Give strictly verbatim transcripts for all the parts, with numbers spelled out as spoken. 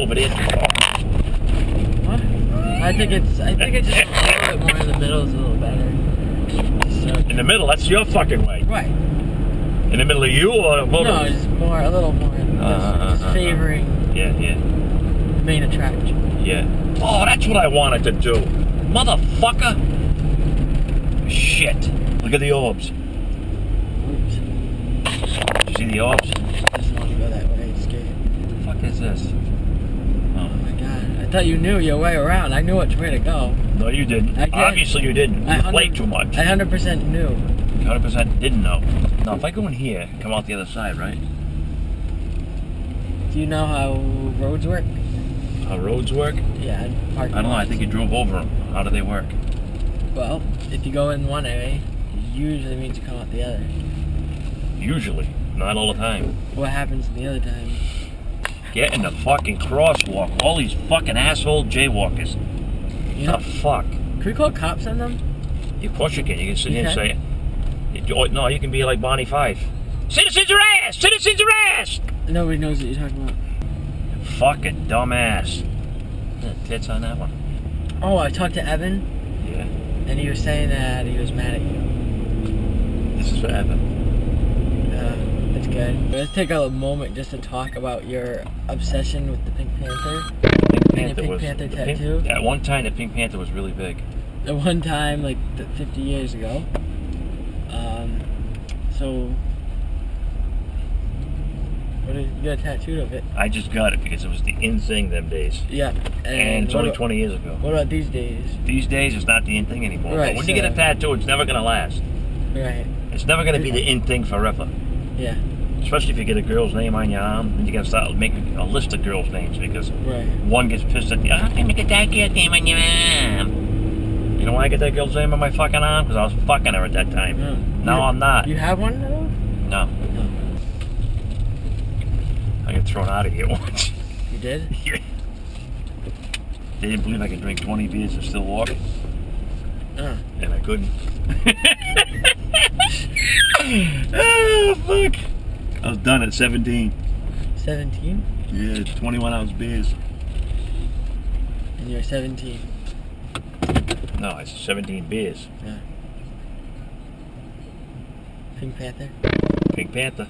over there. What? I think it's. I think it's just a little bit more in the middle is a little better. So, in the middle? That's your fucking way. Right. In the middle of you or a little? No, it's more. A little more. In the uh, it's, it's favoring. Uh, yeah, yeah. The main attraction. Yeah. Oh, that's what I wanted to do, motherfucker. Shit. Look at the orbs. See the orbs? It doesn't want to go that way, it's scary. What the fuck is this? Oh my god. I thought you knew your way around. I knew which way to go. No, you didn't. I Obviously you didn't. You played too much. I one hundred percent knew. one hundred percent didn't know. Now if I go in here, come out the other side, right? Do you know how roads work? How roads work? Yeah. I don't know, I think you drove over them. How do they work? Well, if you go in one area, it usually means you come out the other. Usually? Not all the time. What happens the other time? Get in the fucking crosswalk. All these fucking asshole jaywalkers. Yeah. What the fuck? Can we call cops on them? Of course you can. You can sit here and say it. No, you can be like Bonnie Fife. Citizens are ass! Citizens are ass! Nobody knows what you're talking about. Fucking dumbass. Tits on that one. Oh, I talked to Evan. Yeah. And he was saying that he was mad at you. This is for Evan. It's good. Let's take a moment just to talk about your obsession with the Pink Panther. Pink Panther and your Pink was, Panther tattoo. Pink, at one time, the Pink Panther was really big. At one time, like fifty years ago. Um, so, what did you get tattooed of it? I just got it because it was the in thing them days. Yeah. And, and it's only about, twenty years ago. What about these days? These days, it's not the in thing anymore. Right, but when so, you get a tattoo, it's never gonna last. Right. It's never gonna be the in thing forever. Yeah. Especially if you get a girl's name on your arm, then you gotta start making a list of girls' names because right. one gets pissed at the other. How can you get that girl's name on your arm? You know why I get that girl's name on my fucking arm? Because I was fucking her at that time. No. Now You're, I'm not. You have one though? No. no. I got thrown out of here once. You did? Yeah. They didn't believe I could drink twenty beers and still walk. Uh. And I couldn't. Oh, fuck. I was done at seventeen. seventeen? Yeah, twenty-one ounce beers. And you're seventeen? No, it's seventeen beers. Yeah. Pink Panther? Pink Panther.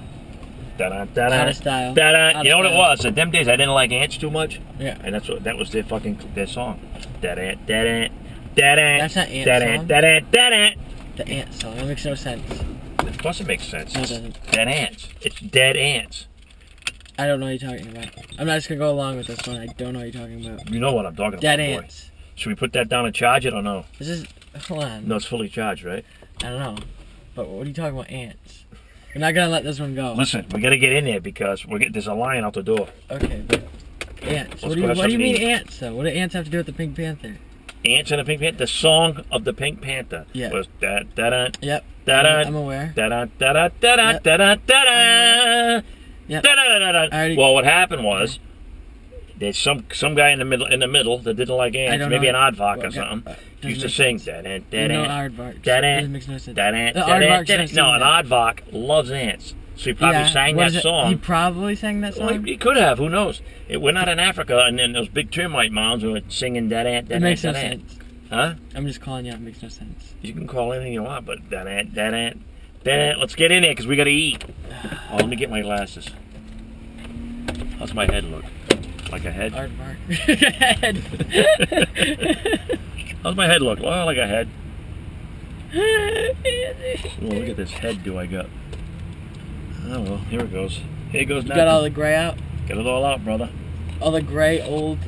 Da-da, da-da. Out of style. Da-da. You know what it was? At them days, I didn't like ants too much. Yeah. And that's what, that was their fucking, their song. Da-da, da-da, da-da. That's not ant da-da, song. Da-da, da-da. The ant song. That makes no sense. Of course it makes sense. No, it doesn't. Dead ants. It's dead ants. I don't know what you're talking about. I'm not just going to go along with this one. I don't know what you're talking about. You know what I'm talking about, boy. Dead ants. Should we put that down and charge it or no? This is... Hold on. No, it's fully charged, right? I don't know. But what are you talking about, ants? We're not going to let this one go. Listen, we got to get in there because we're get, there's a lion out the door. Okay, but... Ants. What do you, what do you mean ants, though? What do ants have to do with the Pink Panther? Ants and the Pink Panther. The song of the Pink Panther yeah. was da da da. Yep. Da da. I'm aware. Da da da da da da da da da. Yep. Da da da da da. Well, what happened was there's some some guy in the middle in the middle that didn't like ants, maybe an aardvark or something, used to sing da da da da da da. Makes no sense. Da da da da. No, an aardvark loves ants. So he probably yeah. sang was that it, song. He probably sang that song? Well, he, he could have. Who knows? It, we're not in Africa, and then those big termite mounds were singing that ant, that ant, that ant. It makes no sense. Huh? I'm just calling you out. It makes no sense. You can call anything you want, but that ant, that ant, that ant. Let's get in there, because we got to eat. Oh, let me get my glasses. How's my head look? Like a head? Aardvark. Head. How's my head look? Well, like a head. Well, look at this head do I got. Oh well, here it goes. Here it goes now. Got all the gray out? Got it all out, brother. All the gray, old,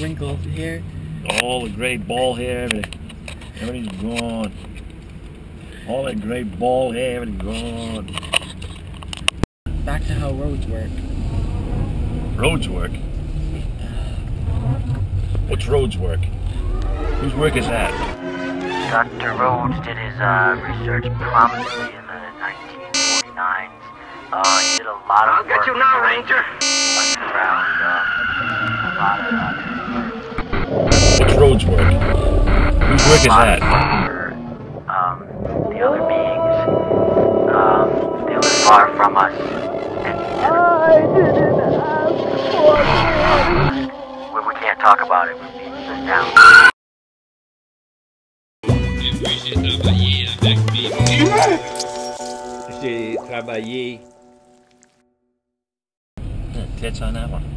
wrinkled hair? All the gray ball hair, everything. Everything's gone. All that gray ball hair, everything's gone. Back to how roads work. Roads work? What's roads work? Whose work is that? Doctor Rhodes did his uh, research prominently in the nineteen forty-nines. Uh, he did a lot of I'll work. Get you now, Ranger! What's roads work? Whose work is that? Um, the other beings. Um, they live far from us. And I didn't ask for talk about it. We'll sit down. J'ai travaillé avec mes J'ai travaillé. Let's on that one.